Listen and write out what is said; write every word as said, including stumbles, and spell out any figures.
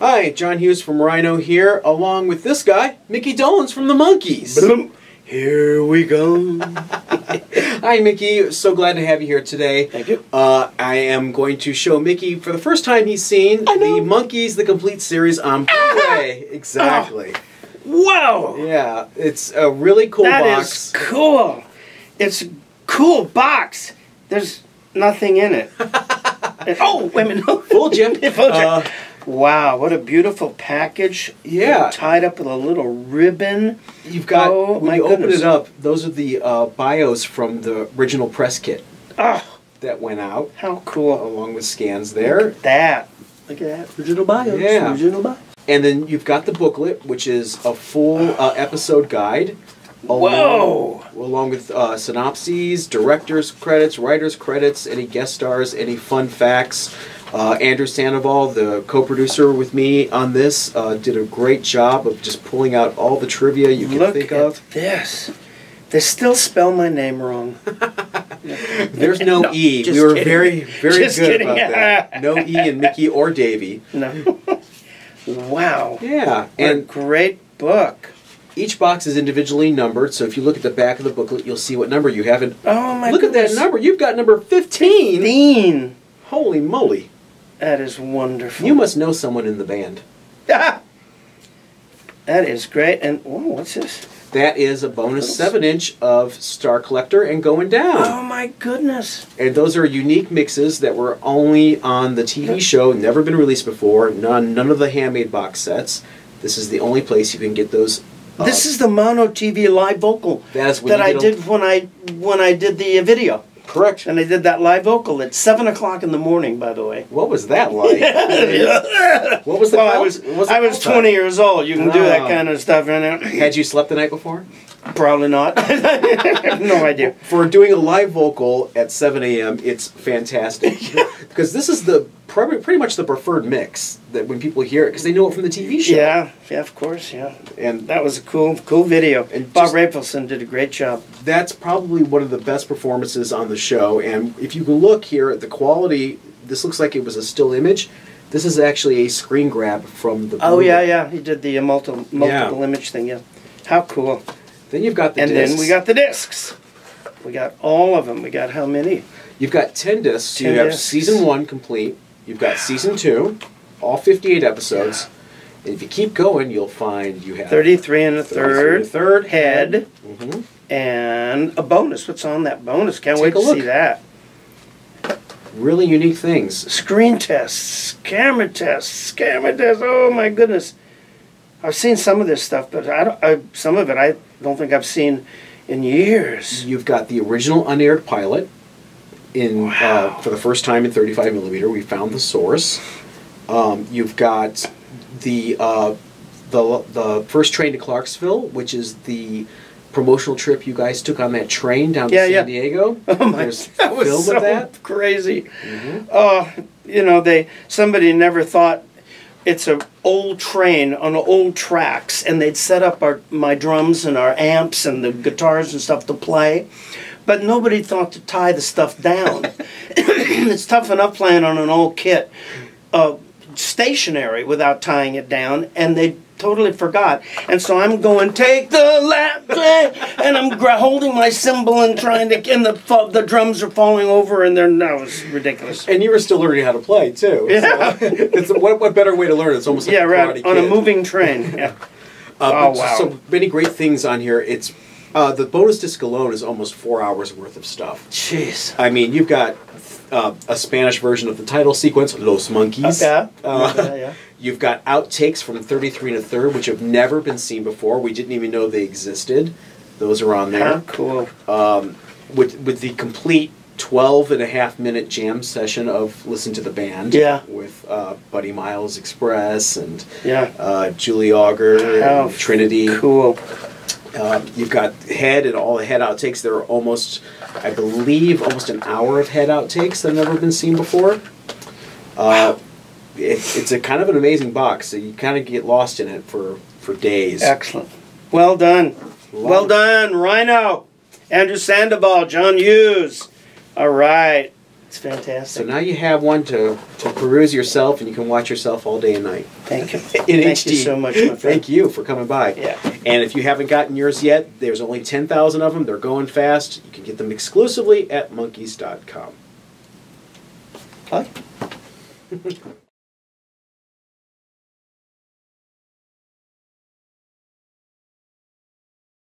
Hi, John Hughes from Rhino here, along with this guy, Mickey Dolenz from The Monkees. Boom. Here we go. Hi, Mickey. So glad to have you here today. Thank you. Uh, I am going to show Mickey for the first time he's seen The Monkees, the complete series on Blu-ray. Ah! Exactly. Oh. Whoa! Yeah, it's a really cool that box. That is cool. It's a cool box. There's nothing in it. Oh, wait a minute. Full Jim. Full Jim. Uh, Wow, what a beautiful package. Yeah. Tied up with a little ribbon. You've got, oh, when my you goodness. open it up, those are the uh, bios from the original press kit oh, that went out. How cool. Along with scans there. Look at that. Look at that. Original bios. Yeah. Original bios. And then you've got the booklet, which is a full uh, episode guide. Along, Whoa! Along with uh, synopses, director's credits, writer's credits, any guest stars, any fun facts. Uh, Andrew Sandoval, the co-producer with me on this, uh, did a great job of just pulling out all the trivia you can Look think of. Look at this. They still spell my name wrong. There's no, no E. We were kidding. very, very just good kidding. about that. No E in Mickey or Davey. No. Wow. Yeah. What and a great book. Each box is individually numbered, so if you look at the back of the booklet, you'll see what number you have. And oh my Look goodness. at that number. You've got number fifteen. fifteen. Holy moly. That is wonderful. You must know someone in the band. Ah! That is great. And whoa, what's this? That is a bonus seven inch of Star Collector and Going Down. Oh my goodness. And those are unique mixes that were only on the T V show, never been released before, none, none of the handmade box sets. This is the only place you can get those. Uh, this is the mono T V live vocal that I did when I, when I did the video. Correct. And I did that live vocal at seven o'clock in the morning. By the way, what was that like? What was the? Well, I was, was I was twenty time? years old. You can no. do that kind of stuff. And had you slept the night before? Probably not. No idea. For doing a live vocal at seven A M, it's fantastic. Yeah. Because this is the probably pretty much the preferred mix that when people hear it, because they know it from the T V show. Yeah, yeah, of course, yeah. And that was a cool, cool video. And Bob Rapelson did a great job. That's probably one of the best performances on the show. And if you look here at the quality, this looks like it was a still image. This is actually a screen grab from the. Oh yeah, yeah. He did the uh, multi multiple yeah. image thing. Yeah. How cool. Then you've got the and discs. then we got the discs. We got all of them. We got how many? You've got ten discs. Ten you have discs. season one complete. You've got season two, all fifty-eight episodes. Yeah. And if you keep going, you'll find you have thirty-three and a third, third head, mm-hmm. and a bonus. What's on that bonus? Can't Take wait to look. see that. Really unique things. Screen tests, camera tests, camera tests. Oh my goodness. I've seen some of this stuff, but I don't, I, some of it I don't think I've seen in years. You've got the original unaired pilot. In wow. uh, for the first time in thirty-five millimeter, we found the source. Um, you've got the uh, the the first train to Clarksville, which is the promotional trip you guys took on that train down yeah, to San yeah. Diego. Oh my! There's that was so that. crazy. Mm-hmm. uh, you know, they somebody never thought. It's an old train on old tracks, and they'd set up our my drums and our amps and the guitars and stuff to play, but nobody thought to tie the stuff down. It's tough enough playing on an old kit, uh, stationary, without tying it down, and they totally forgot. And so I'm going, take the lap, and I'm gra holding my cymbal and trying to, and the the drums are falling over, and they're no, it was ridiculous. And you were still learning how to play too. Yeah. So, it's what, what better way to learn? It's almost like yeah, a right kid. on a moving train. Yeah. Uh, oh wow! So many great things on here. It's. Uh, the bonus disc alone is almost four hours worth of stuff. Jeez. I mean, you've got uh, a Spanish version of the title sequence, Los Monkees. Yeah. Okay. Uh, yeah, yeah. You've got outtakes from thirty-three and a third, which have never been seen before. We didn't even know they existed. Those are on there. How cool. Um, with, with the complete twelve and a half minute jam session of Listen to the Band. Yeah. With uh, Buddy Miles Express and yeah. uh, Julie Auger How and Trinity. Cool. Uh, you've got head and all the head outtakes. There are almost, I believe, almost an hour of head outtakes that have never been seen before. Uh, wow. it, it's a kind of an amazing box, so you kind of get lost in it for, for days. Excellent. Well done. Love well it. done, Rhino, Andrew Sandoval, John Hughes. All right. It's fantastic. So now you have one to, to peruse yourself, and you can watch yourself all day and night. Thank you. In Thank H D. You so much, my friend. Thank you for coming by. Yeah. And if you haven't gotten yours yet, there's only ten thousand of them. They're going fast. You can get them exclusively at monkees dot com. Bye.